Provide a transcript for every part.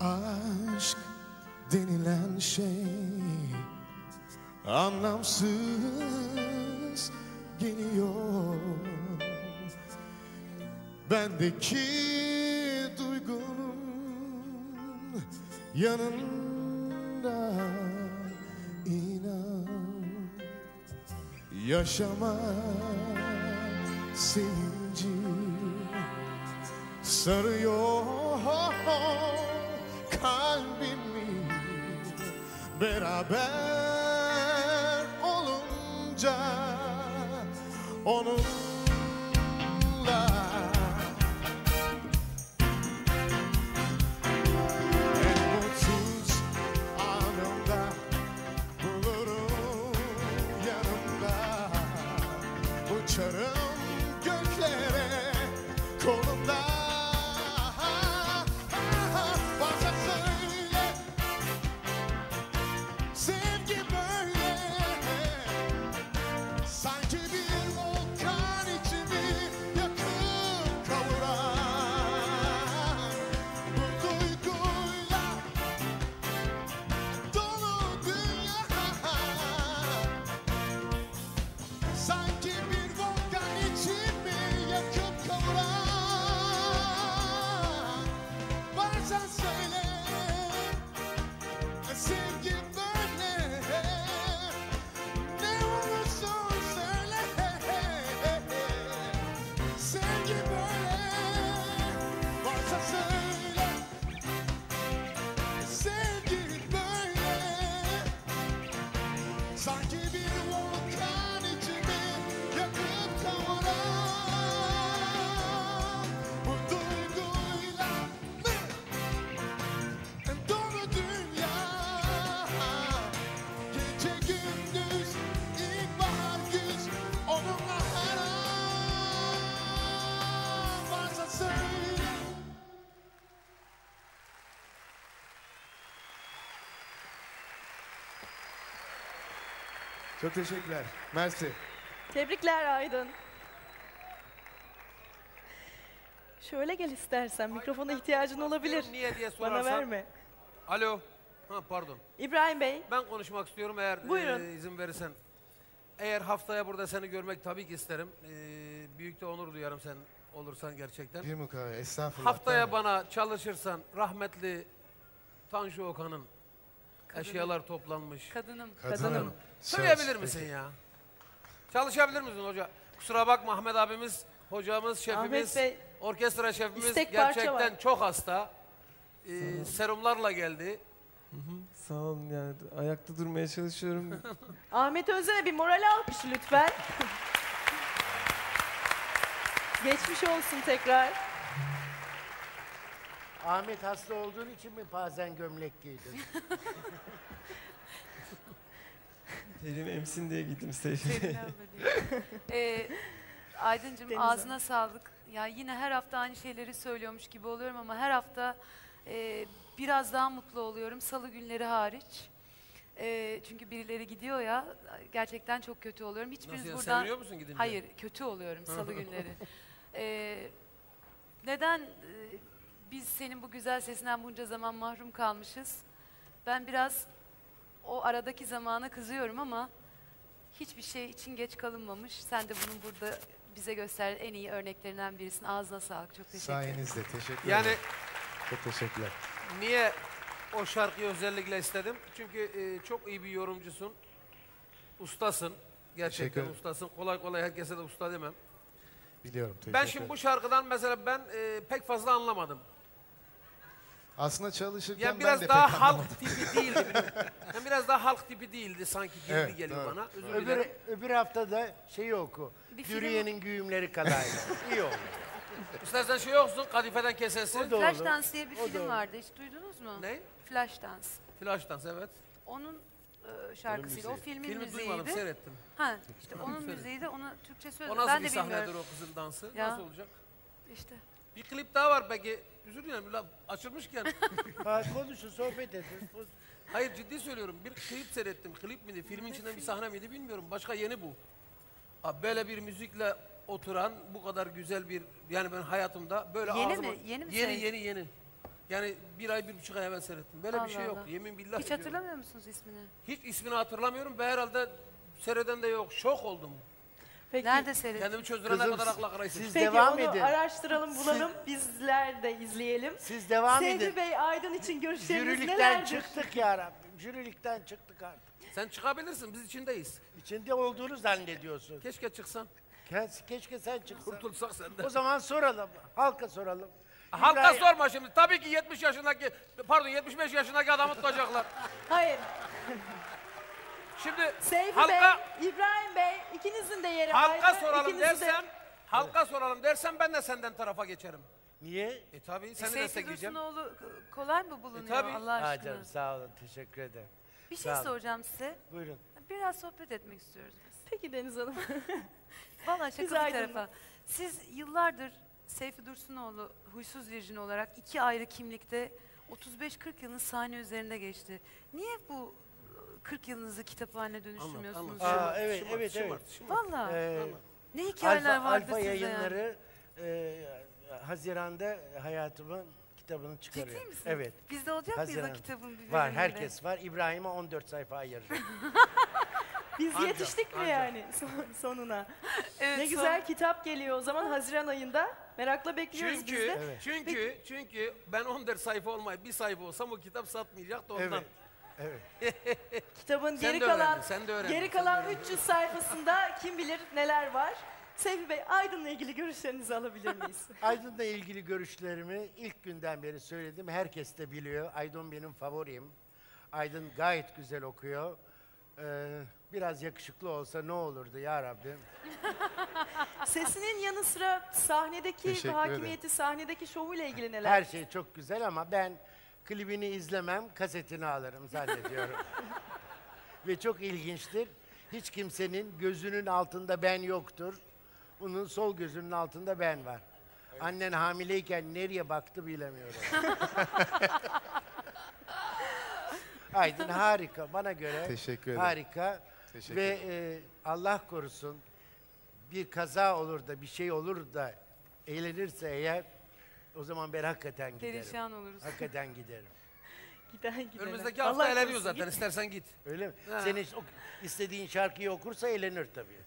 Aşk denilen şey anlamsız geliyor. Bendeki duygunun yanında inan yaşama sevinci sarıyor kalbimi. Beraber olunca onunla en mutsuz anımda bulurum yanımda. Uçarım göklere kolumda. Çok teşekkürler. Mersi. Tebrikler Aydın. Şöyle gel istersen. Mikrofona ihtiyacın olabilir. Niye diye sorarsan. Bana verme. Alo. Ha, pardon. İbrahim Bey. Ben konuşmak istiyorum eğer izin verirsen. Eğer haftaya burada seni görmek tabii ki isterim. Büyük de onur duyarım sen olursan gerçekten. Bir mukavve. Estağfurullah. Haftaya bana çalışırsan rahmetli Tanju Okan'ın eşyalar toplanmış. Kadınım. Söyleyebilir misin ya? Çalışabilir misin hoca? Kusura bakma Ahmet abimiz, hocamız, şefimiz, orkestra şefimiz gerçekten çok hasta. Serumlarla geldi. Sağ olun yani. Ayakta durmaya çalışıyorum. Ahmet Özen'e bir moral alkış lütfen. Geçmiş olsun tekrar. Ahmet hasta olduğun için mi bazen gömlek giydin? Terim emsin diye gittim Seyfi'ye. Aydıncığım ağzına sağlık. Ya yine her hafta aynı şeyleri söylüyormuş gibi oluyorum ama her hafta biraz daha mutlu oluyorum. Salı günleri hariç. Çünkü birileri gidiyor ya gerçekten çok kötü oluyorum. Hiçbiriniz ya, buradan... Seviyor musun gidince? Hayır, kötü oluyorum salı günleri. Neden... Biz senin bu güzel sesinden bunca zaman mahrum kalmışız. Ben biraz o aradaki zamana kızıyorum ama hiçbir şey için geç kalınmamış. Sen de bunun burada bize gösteren en iyi örneklerinden birisin. Ağzına sağlık. Çok teşekkür ederim. Sayenizde teşekkür ederim. Yani çok teşekkürler. Niye o şarkıyı özellikle istedim? Çünkü çok iyi bir yorumcusun. Ustasın. Gerçekten ustasın. Kolay kolay herkese de usta demem. Biliyorum. Ben şimdi bu şarkıdan mesela ben pek fazla anlamadım. Aslında çalışırken yani biraz ben de daha pek halk anlamadım. Tipi değildi. Yani biraz daha halk tipi değildi sanki gibi evet, geliyor bana. Öbür hafta da şeyi oku. Dürüye'nin güğümleri kadar. İyi oldu. İstersen şey olsun, kadifeden kesesin. Flash Dance diye bir film vardı. Hiç duydunuz mu? Ne? Flash Dance. Flash Dance evet. Onun şarkısıydı. O filmin müziğiydi. Filmi duymadım, seyrettim. Ha, işte onun müziği de ona Türkçe sözü. Ben de bilmiyorum. O nasıl bir o kızın dansı? Ya. Nasıl olacak? İşte. Bir klip daha var peki. Üzür dilerim, açılmışken. Konuşun, sohbet edin. Hayır, ciddi söylüyorum. Bir klip seyrettim. Klip miydi? Filmin içinden bir sahne miydi bilmiyorum. Başka yeni bu. Abi, böyle bir müzikle oturan, bu kadar güzel bir... Yani ben hayatımda böyle yeni ağzıma... Yeni mi? Yeni mi? Yeni. Yani bir ay, 1,5 ay evvel seyrettim. Böyle Allah bir şey yok. Yemin billah hiç ediyorum. Hatırlamıyor musunuz ismini? Hiç ismini hatırlamıyorum ve herhalde seyreden de yok. Şok oldum. Peki, nerede seyredin? Kendimi çözdürene kadar akla karaysın. Siz devam edin. Peki onu araştıralım, bulalım. Bizler de izleyelim. Siz devam edin. Seyfi Bey, Aydın için görüşleriniz nelerdir? Jürilikten çıktık ya Rabbim. Jürilikten çıktık artık. Sen çıkabilirsin, biz içindeyiz. İçinde olduğunu zannediyorsun. Keşke çıksan. Keşke sen çıksan. Kurtulsak senden. O zaman soralım, halka soralım. Halka sorma şimdi. Tabii ki 75 yaşındaki adamı tutacaklar. Hayır. Şimdi Seyfi halka, Bey, İbrahim Bey, ikinizin de yeri halka ayrı. Halka soralım dersem ben de senden tarafa geçerim. Niye? Tabii seni destekleyeceğim. Seyfi Dursunoğlu kolay mı bulunuyor Allah aşkına? Canım, sağ olun, teşekkür ederim. Bir şey soracağım size. Buyurun. Biraz sohbet etmek istiyoruz biz. Peki Deniz Hanım. Vallahi şaka bir tarafa. Siz yıllardır Seyfi Dursunoğlu, Huysuz Virjin olarak iki ayrı kimlikte 35-40 yılın sahne üzerinde geçti. Niye bu 40 yılınızı kitaphaneye dönüştürmüyorsunuz? Evet. Valla. Ne hikayeler vardı size? Alfa yayınları Haziran'da hayatımın kitabını çıkarıyor. Ciddi misin? Evet. Bizde olacak mıyız o kitabın bir bölümünde? Var, herkes var. İbrahim'e 14 sayfa ayıracak. Biz yetiştik mi yani sonuna? Evet, ne güzel kitap geliyor o zaman Haziran ayında. Merakla bekliyoruz biz de. Evet. Çünkü ben 14 sayfa olmayıp bir sayfa olsam o kitap satmayacak da ondan. Evet. Kitabın geri kalan 300 sayfasında kim bilir neler var. Seyfi Bey, Aydın'la ilgili görüşlerinizi alabilir miyiz? Aydın'la ilgili görüşlerimi ilk günden beri söyledim. Herkes de biliyor. Aydın benim favorim. Aydın gayet güzel okuyor. Biraz yakışıklı olsa ne olurdu ya Rabbim. Sesinin yanı sıra sahnedeki hakimiyeti, sahnedeki şovuyla ilgili neler? Her şey çok güzel ama ben klibini izlemem, kasetini alırım zannediyorum. Ve çok ilginçtir. Hiç kimsenin gözünün altında ben yoktur. Bunun sol gözünün altında ben var. Evet. Annen hamileyken nereye baktı bilemiyorum. Aydın harika, bana göre teşekkür ederim. Harika. Teşekkür ederim. Ve Allah korusun bir kaza olur da bir şey olur da eğlenirse eğer, o zaman ben hakikaten giderim. Perişan oluruz. Hakikaten giderim. Gider. Önümüzdeki hafta eğleniyor zaten, istersen git. Öyle mi? Senin istediğin şarkıyı okursa eğlenir tabii.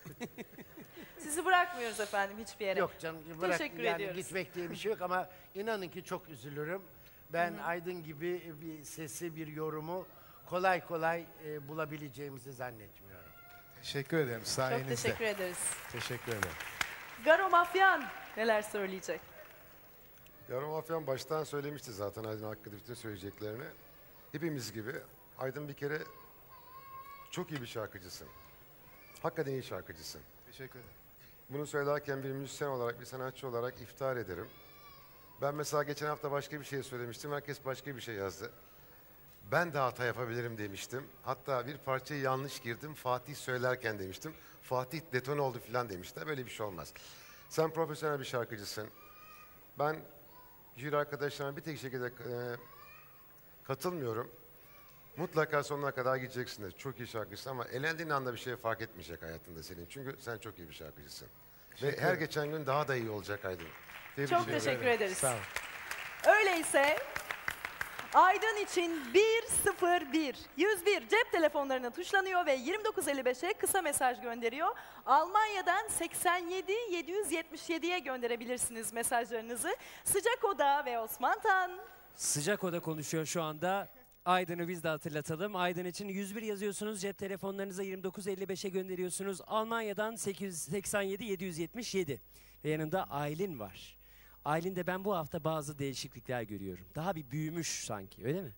Sizi bırakmıyoruz efendim hiçbir yere. Yok canım, teşekkür ediyoruz. Gitmek diye bir şey yok ama inanın ki çok üzülürüm. Ben Aydın gibi bir sesi, bir yorumu kolay kolay bulabileceğimizi zannetmiyorum. Teşekkür ederim sayenizde. Çok teşekkür ederiz. Teşekkür ederim. Garo Mafyan neler söyleyecek? Garo Mafyan baştan söylemişti zaten Aydın hakkında bütün söyleyeceklerini. Hepimiz gibi Aydın bir kere çok iyi bir şarkıcısın. Hakikaten iyi şarkıcısın. Teşekkür ederim. Bunu söylerken bir müzisyen olarak, bir sanatçı olarak iftihar ederim. Ben mesela geçen hafta başka bir şey söylemiştim, herkes başka bir şey yazdı. Ben de hata yapabilirim demiştim. Hatta bir parçaya yanlış girdim, Fatih söylerken demiştim. Fatih detone oldu filan demişler, böyle bir şey olmaz. Sen profesyonel bir şarkıcısın. Ben jüri arkadaşlarıma bir tek şekilde katılmıyorum. Mutlaka sonuna kadar gideceksin de çok iyi şarkıcısın ama elendiğin anda bir şey fark etmeyecek hayatında senin. Çünkü sen çok iyi bir şarkıcısın. Ve her geçen gün daha da iyi olacak Aydın. Çok teşekkür ederiz. Sağ ol. Öyleyse Aydın için 101 101 cep telefonlarına tuşlanıyor ve 29.55'e kısa mesaj gönderiyor. Almanya'dan 87.777'ye gönderebilirsiniz mesajlarınızı. Sıcak Oda ve Osman Tan. Sıcak Oda konuşuyor şu anda. Aydın'ı biz de hatırlatalım. Aydın için 101 yazıyorsunuz, cep telefonlarınıza 29.55'e gönderiyorsunuz. Almanya'dan 87.777 ve yanında Aylin var. Aylin'de ben bu hafta bazı değişiklikler görüyorum. Daha bir büyümüş sanki, öyle mi?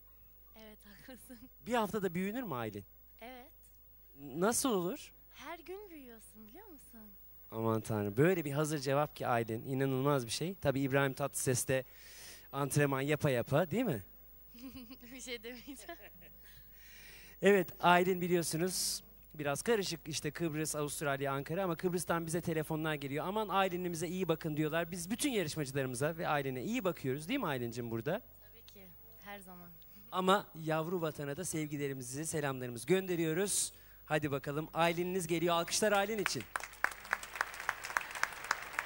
Evet, haklısın. Bir haftada büyünür mü Aylin? Evet. Nasıl olur? Her gün büyüyorsun, biliyor musun? Aman Tanrım, böyle bir hazır cevap ki Aylin, inanılmaz bir şey. Tabii İbrahim Tatlıses'te antrenman yapa değil mi? Bir şey demeyeceğim. Evet, Aylin biliyorsunuz biraz karışık işte Kıbrıs, Avustralya, Ankara ama Kıbrıs'tan bize telefonlar geliyor. Aman Aylin'imize iyi bakın diyorlar. Biz bütün yarışmacılarımıza ve Aylin'e iyi bakıyoruz değil mi Aylin'cim burada? Tabii ki, her zaman. Ama yavru vatana da sevgilerimizi, selamlarımızı gönderiyoruz. Hadi bakalım Aylin'iniz geliyor. Alkışlar Aylin için.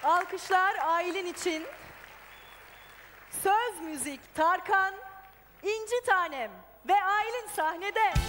Alkışlar Aylin için. Söz müzik Tarkan, İnci Tanem ve Aylin sahnede.